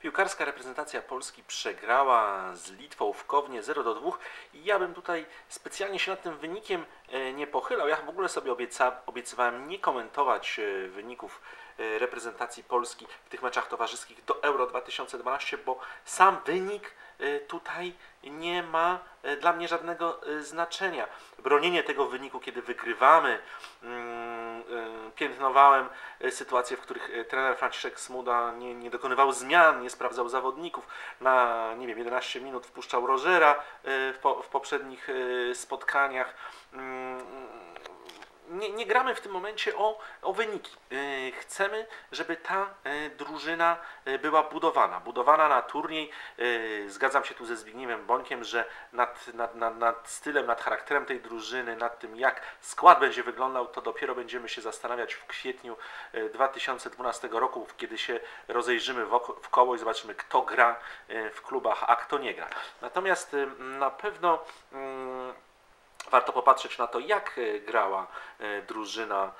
Piłkarska reprezentacja Polski przegrała z Litwą w Kownie 0-2 i ja bym tutaj specjalnie się nad tym wynikiem nie pochylał. Ja w ogóle sobie obiecywałem nie komentować wyników reprezentacji Polski w tych meczach towarzyskich do Euro 2012, bo sam wynik tutaj nie ma dla mnie żadnego znaczenia. Bronienie tego wyniku, kiedy wygrywamy, piętnowałem sytuacje, w których trener Franciszek Smuda nie dokonywał zmian, nie sprawdzał zawodników. Na, nie wiem, 11 minut wpuszczał Rogera w poprzednich spotkaniach. Nie gramy w tym momencie o wyniki. Chcemy, żeby ta drużyna była budowana na turniej. Zgadzam się tu ze Zbigniewem Bońkiem, że nad stylem, nad charakterem tej drużyny, nad tym, jak skład będzie wyglądał, to dopiero będziemy się zastanawiać w kwietniu 2012 roku, kiedy się rozejrzymy wkoło i zobaczymy, kto gra w klubach, a kto nie gra. Natomiast na pewno warto popatrzeć na to, jak grała drużyna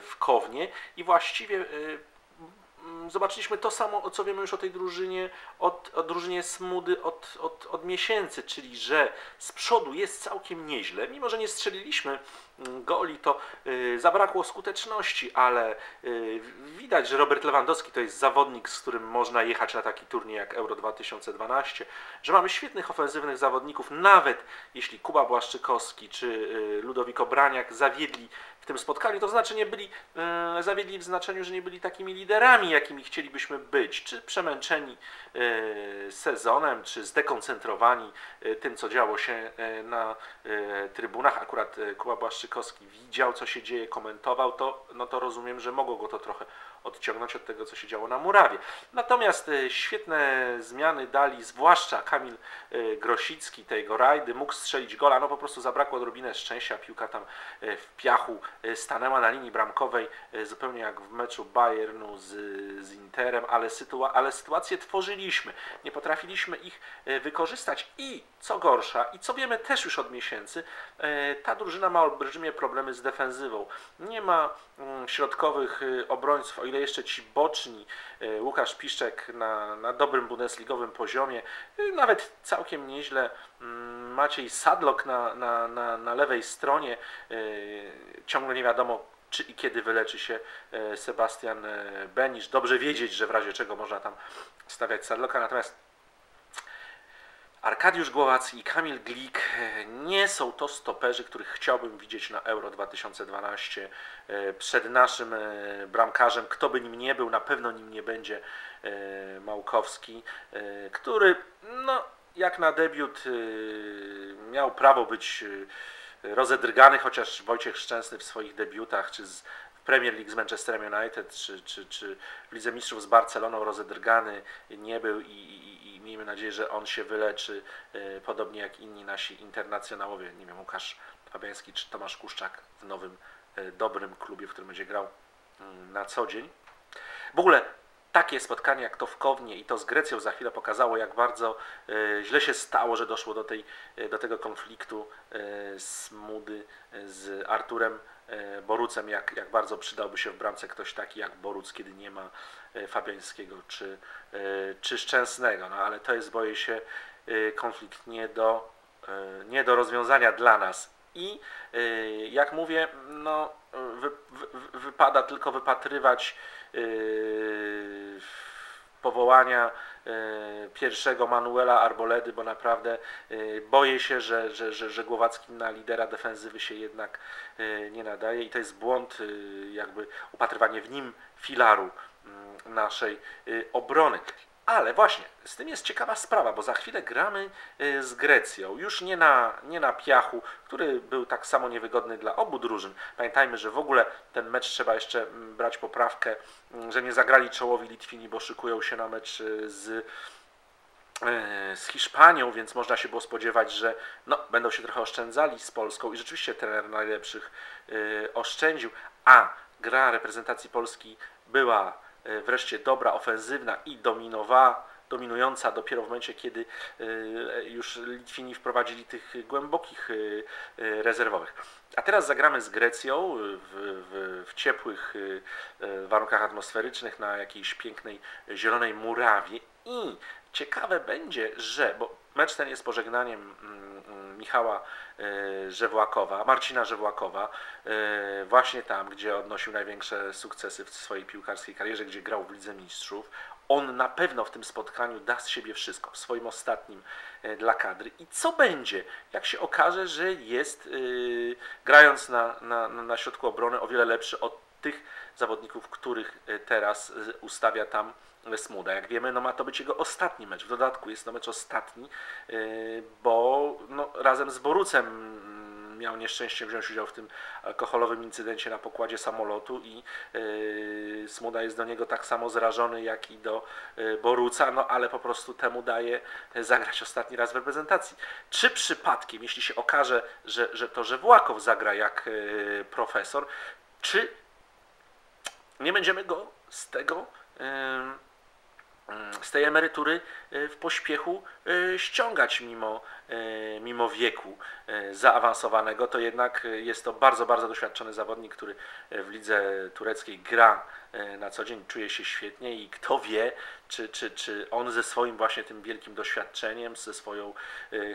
w Kownie i właściwie zobaczyliśmy to samo, co wiemy już o tej drużynie, drużynie Smudy od miesięcy, czyli że z przodu jest całkiem nieźle. Mimo że nie strzeliliśmy goli, to zabrakło skuteczności, ale widać, że Robert Lewandowski to jest zawodnik, z którym można jechać na taki turniej jak Euro 2012, że mamy świetnych ofensywnych zawodników, nawet jeśli Kuba Błaszczykowski czy Ludowik Obraniak zawiedli w tym spotkaniu, to znaczy nie byli, zawiedli w znaczeniu, że nie byli takimi liderami, jakimi chcielibyśmy być, czy przemęczeni sezonem, czy zdekoncentrowani tym, co działo się na trybunach. Akurat Kuba Błaszczykowski widział, co się dzieje, komentował to, no to rozumiem, że mogło go to trochę odciągnąć od tego, co się działo na murawie. Natomiast świetne zmiany dali, zwłaszcza Kamil Grosicki, te jego rajdy, mógł strzelić gola, no po prostu zabrakło odrobinę szczęścia, piłka tam w piachu stanęła na linii bramkowej, zupełnie jak w meczu Bayernu z Interem, ale sytuację tworzyliśmy, nie potrafiliśmy ich wykorzystać i co gorsza, i co wiemy też już od miesięcy, ta drużyna ma olbrzymie problemy z defensywą. Nie ma środkowych obrońców, o ile jeszcze ci boczni, Łukasz Piszczek na dobrym bundesligowym poziomie, nawet całkiem nieźle, Maciej Sadlok na lewej stronie, ciągle nie wiadomo, czy i kiedy wyleczy się Sebastian Benisz. Dobrze wiedzieć, że w razie czego można tam stawiać Sadloka, natomiast Arkadiusz Głowacki i Kamil Glik nie są to stoperzy, których chciałbym widzieć na Euro 2012 przed naszym bramkarzem. Kto by nim nie był, na pewno nim nie będzie Małkowski, który no, jak na debiut miał prawo być rozedrgany, chociaż Wojciech Szczęsny w swoich debiutach, czy z Premier League z Manchesterem United, czy w Lidze Mistrzów z Barceloną rozedrgany nie był i miejmy nadzieję, że on się wyleczy, podobnie jak inni nasi internacjonałowie, nie wiem, Łukasz Fabiański czy Tomasz Kuszczak w nowym, dobrym klubie, w którym będzie grał na co dzień. W ogóle takie spotkanie jak to w Kownie i to z Grecją za chwilę pokazało, jak bardzo źle się stało, że doszło do tego konfliktu Smudy z Arturem Borucem, jak bardzo przydałby się w bramce ktoś taki jak Boruc, kiedy nie ma Fabiańskiego czy Szczęsnego. No ale to jest, boję się, konflikt nie do rozwiązania dla nas. I jak mówię, no, wypada tylko wypatrywać powołania pierwszego Manuela Arboledy, bo naprawdę boję się, że Głowacki na lidera defensywy się jednak nie nadaje i to jest błąd, jakby upatrywanie w nim filaru naszej obrony. Ale właśnie, z tym jest ciekawa sprawa, bo za chwilę gramy z Grecją, już nie na piachu, który był tak samo niewygodny dla obu drużyn. Pamiętajmy, że w ogóle ten mecz trzeba jeszcze brać poprawkę, że nie zagrali czołowi Litwini, bo szykują się na mecz z Hiszpanią, więc można się było spodziewać, że no, będą się trochę oszczędzali z Polską i rzeczywiście trener najlepszych oszczędził, a gra reprezentacji Polski była wreszcie dobra, ofensywna i dominowała dominująca dopiero w momencie, kiedy już Litwini wprowadzili tych głębokich rezerwowych. A teraz zagramy z Grecją w ciepłych warunkach atmosferycznych na jakiejś pięknej zielonej murawie i ciekawe będzie, że, bo mecz ten jest pożegnaniem Michała Żewłakowa, Marcina Żewłakowa, właśnie tam, gdzie odnosił największe sukcesy w swojej piłkarskiej karierze, gdzie grał w Lidze Mistrzów. On na pewno w tym spotkaniu da z siebie wszystko, w swoim ostatnim dla kadry. I co będzie, jak się okaże, że jest, grając na środku obrony, o wiele lepszy od tych zawodników, których teraz ustawia tam Smuda. Jak wiemy, no ma to być jego ostatni mecz. W dodatku jest to mecz ostatni, bo no, razem z Borucem miał nieszczęście wziąć udział w tym alkoholowym incydencie na pokładzie samolotu i Smuda jest do niego tak samo zrażony, jak i do Boruca, no ale po prostu temu daje zagrać ostatni raz w reprezentacji. Czy przypadkiem, jeśli się okaże, że to Żewłakow zagra jak profesor, czy nie będziemy go z tego z tej emerytury w pośpiechu ściągać mimo wieku zaawansowanego, to jednak jest to bardzo, bardzo doświadczony zawodnik, który w lidze tureckiej gra na co dzień, czuje się świetnie i kto wie, czy on ze swoim właśnie tym wielkim doświadczeniem, ze swoją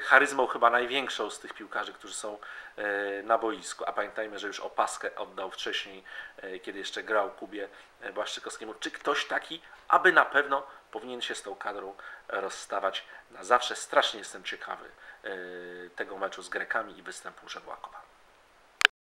charyzmą chyba największą z tych piłkarzy, którzy są na boisku, a pamiętajmy, że już opaskę oddał wcześniej, kiedy jeszcze grał Kubie Błaszczykowskiemu, czy ktoś taki, aby na pewno powinien się z tą kadrą rozstawać na zawsze. Strasznie jestem ciekawy tego meczu z Grekami i występu Żewłakowa.